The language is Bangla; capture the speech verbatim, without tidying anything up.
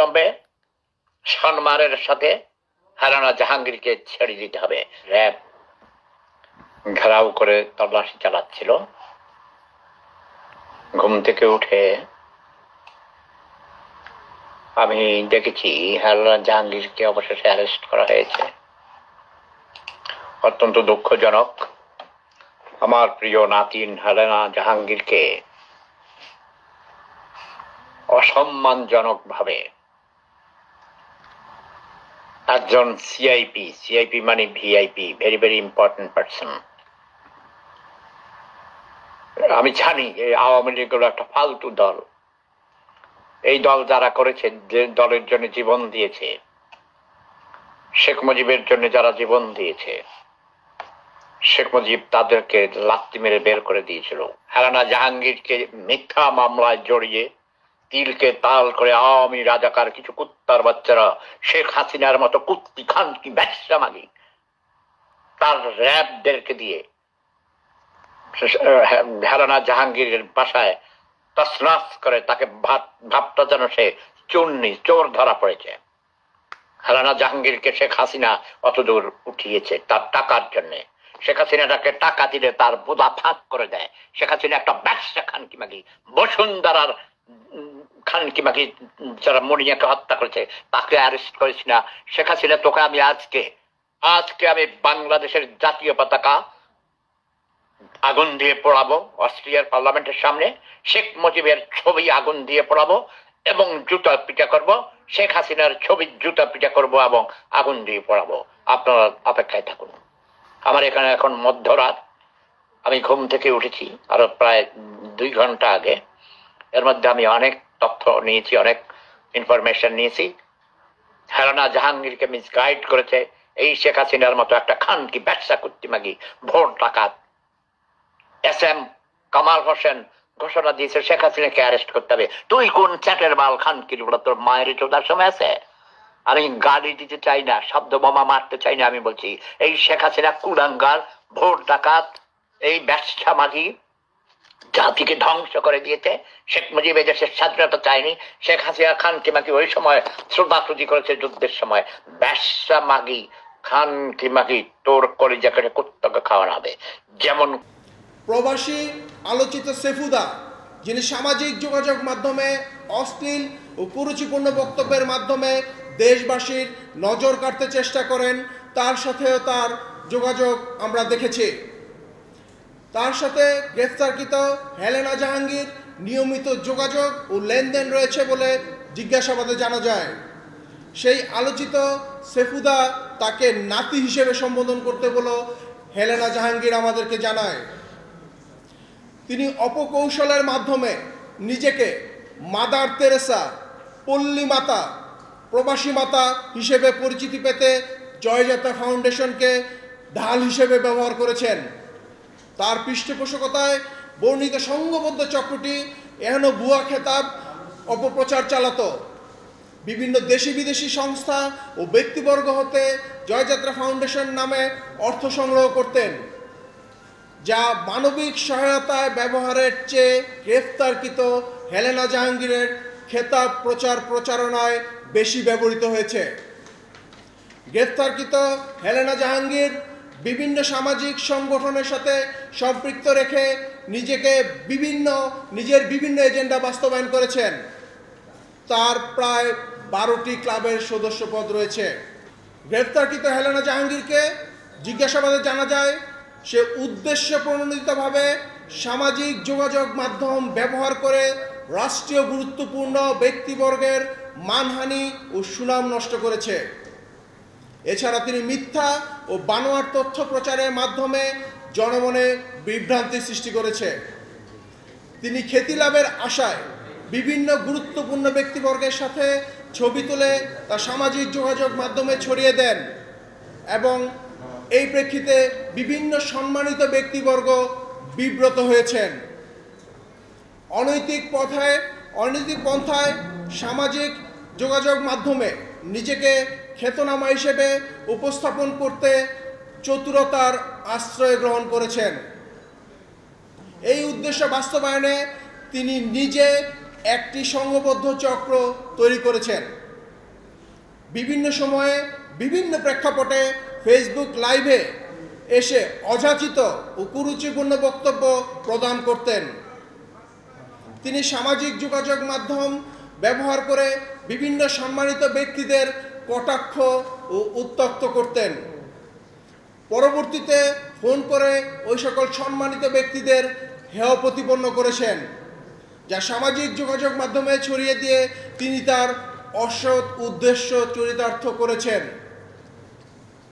অবিলম্বে সম্মানের সাথে হেলেনা জাহাঙ্গীরকে ছেড়ে দিতে হবে। র‍্যাব ঘেরাও করে তল্লাশি চালাচ্ছিল। ঘুম থেকে উঠে আমি দেখেছি হেলেনা জাহাঙ্গীরকে অবশেষে অ্যারেস্ট করা হয়েছে। অত্যন্ত দুঃখজনক, আমার প্রিয় নাতিন হেলেনা জাহাঙ্গীরকে অসম্মানজনক ভাবে একজন সিআইপি সিআইপি মানে VIP, very very important person. আমি জানি এই আওয়ামী লীগ হলো একটা ফালতু দল, এই দল যারা করেছে, যে দলের জন্য জীবন দিয়েছে, শেখ মুজিবের জন্য যারা জীবন দিয়েছে, শেখ মুজিব তাদেরকে লাত্তি মেরে বের করে দিয়েছিল। হেলেনা জাহাঙ্গীরকে মিথ্যা মামলায় জড়িয়ে তিলকে তাল করে আওয়ামী রাজাকার কিছু কুত্তার বাচ্চারা, শেখ হাসিনার মতো কুত্তি খান কি ব্যবসা মাগি তার র্যাবদেরকে দিয়ে হেলেনা জাহাঙ্গীরের বাসায় তছনছ করে তাকে ভাবটা যেন সে চুন্নি চোর ধরা পড়েছে। হেলেনা জাহাঙ্গীরকে শেখ হাসিনা অতদূর উঠিয়েছে তার টাকার জন্য। শেখ হাসিনাটাকে টাকা দিলে তার বোধা ফাঁক করে দেয়। শেখ হাসিনা একটা ব্যবসা খান কি মাগি, বসুন্ধরার খান কি মাগি যারা মনিয়াকে হত্যা করেছে তাকে অ্যারেস্ট করেছি না। শেখ হাসিনা তোকে আমি আজকে আজকে আমি বাংলাদেশের জাতীয় পতাকা আগুন দিয়ে পোড়াবো, অস্ট্রেলিয়ার পার্লামেন্টের সামনে শেখ মুজিবের ছবি আগুন দিয়ে পোড়াবো এবং জুতা পিটা করব, শেখ হাসিনার ছবি জুতা পিটা করব এবং আগুন দিয়ে পোড়াবো। আপনারা অপেক্ষায় থাকুন। আমার এখানে এখন মধ্যরাত, আমি ঘুম থেকে উঠেছি আরো প্রায় দুই ঘন্টা আগে। এর মধ্যে আমি অনেক তথ্য নিয়েছি, অনেক ইনফরমেশন নিয়েছি। হেলেনা জাহাঙ্গীরকে মিসগাইড করেছে এই শেখ হাসিনার মতো একটা খান কি ব্যবসা করতে মাগি ভোট ডাকাত। এস এম কামাল হোসেন ঘোষণা দিয়েছে শেখ হাসিনাকে অ্যারেস্ট করতে হবে। তুই কোন চ্যাটের বাল খান কি, তোর মায়ের চোদার সময় আছে? আমি গালি দিতে চাই না, শব্দ বোমা মারতে চাই না, আমি বলছি এই শেখ হাসিনা কুলাঙ্গার, ভোট ডাকাত, এই ব্যবসা মাগি জাতিকে ধ্বংস করে দিয়েছে। শেখ মুজিব দেশের স্বাধীনতা চায়নি, শেখ হাসিনা খান কি মাগি ওই সময় শ্রদ্ধাপ্রতি করেছে যুদ্ধের সময়। ব্যবসা মাগি খান কি মাগি তোর কলিজা কেটে কুত্তাকে খাওয়ানো হবে। যেমন প্রবাসী আলোচিত সেফুদা, যিনি সামাজিক যোগাযোগ মাধ্যমে অশ্লীল ও কুরুচিপূর্ণ বক্তব্যের মাধ্যমে দেশবাসীর নজর কাটতে চেষ্টা করেন, তার সাথেও তার যোগাযোগ আমরা দেখেছি। তার সাথে গ্রেফতারকৃত হেলেনা জাহাঙ্গীর নিয়মিত যোগাযোগ ও লেনদেন রয়েছে বলে জিজ্ঞাসাবাদে জানা যায়। সেই আলোচিত সেফুদা তাকে নাতি হিসেবে সম্বোধন করতে বলো হেলেনা জাহাঙ্গীর আমাদেরকে জানায়। তিনি অপকৌশলের মাধ্যমে নিজেকে মাদার তেরেসা, পল্লী মাতা, প্রবাসী মাতা হিসেবে পরিচিতি পেতে জয়যাত্রা ফাউন্ডেশনকে ঢাল হিসেবে ব্যবহার করেছেন। তার পৃষ্ঠপোষকতায় বর্ণিত সংঘবদ্ধ চক্রটি এহেন ভুয়া খেতাব অপপ্রচার চালাতো। বিভিন্ন দেশি বিদেশি সংস্থা ও ব্যক্তিবর্গ হতে জয়যাত্রা ফাউন্ডেশন নামে অর্থ সংগ্রহ করতেন, যা মানবিক সহায়তায় ব্যবহারের চেয়ে গ্রেফতারকৃত হেলেনা জাহাঙ্গীরের খেতাব প্রচার প্রচারণায় বেশি ব্যবহৃত হয়েছে। গ্রেফতারকৃত হেলেনা জাহাঙ্গীর বিভিন্ন সামাজিক সংগঠনের সাথে সম্পৃক্ত রেখে নিজেকে বিভিন্ন নিজের বিভিন্ন এজেন্ডা বাস্তবায়ন করেছেন। তার প্রায় বারোটি ক্লাবের সদস্যপদ রয়েছে। গ্রেফতারকৃত হেলেনা জাহাঙ্গীরকে জিজ্ঞাসাবাদে জানা যায়, সে উদ্দেশ্য প্রণোদিতভাবে সামাজিক যোগাযোগ মাধ্যম ব্যবহার করে রাষ্ট্রীয় গুরুত্বপূর্ণ ব্যক্তিবর্গের মানহানি ও সুনাম নষ্ট করেছে। এছাড়া তিনি মিথ্যা ও বানোয়ার তথ্য প্রচারের মাধ্যমে জনমনে বিভ্রান্তি সৃষ্টি করেছে। তিনি খ্যাতি লাভের আশায় বিভিন্ন গুরুত্বপূর্ণ ব্যক্তিবর্গের সাথে ছবি তুলে তা সামাজিক যোগাযোগ মাধ্যমে ছড়িয়ে দেন এবং এই প্রেক্ষিতে বিভিন্ন সম্মানিত ব্যক্তিবর্গ বিব্রত হয়েছেন। অনৈতিক পথায় অনৈতিক পন্থায় সামাজিক যোগাযোগ মাধ্যমে নিজেকে খ্যাতনামা হিসেবে উপস্থাপন করতে চতুরতার আশ্রয় গ্রহণ করেছেন। এই উদ্দেশ্য বাস্তবায়নে তিনি নিজে একটি সংঘবদ্ধ চক্র তৈরি করেছেন। विभिन्न समय विभिन्न प्रेक्षापटे फेसबुक लाइवे एसे अजाचित ओ कुरुचिपूर्ण बक्तव्य प्रदान करतेन। तिनि सामाजिक जोगाजोग माध्यम व्यवहार करे विभिन्न सम्मानित व्यक्तिदेर कटाक्ष ओ उत्त्यक्त करतेन। परवर्तीते फोन करे ओई सकल सम्मानित व्यक्तिदेर हेय प्रतिपन्न करेछेन, जा सामाजिक जोगाजोग माध्यमे छड़िये दिये तिनि तार असत् उद्देश्य चरितार्थ करेछेन।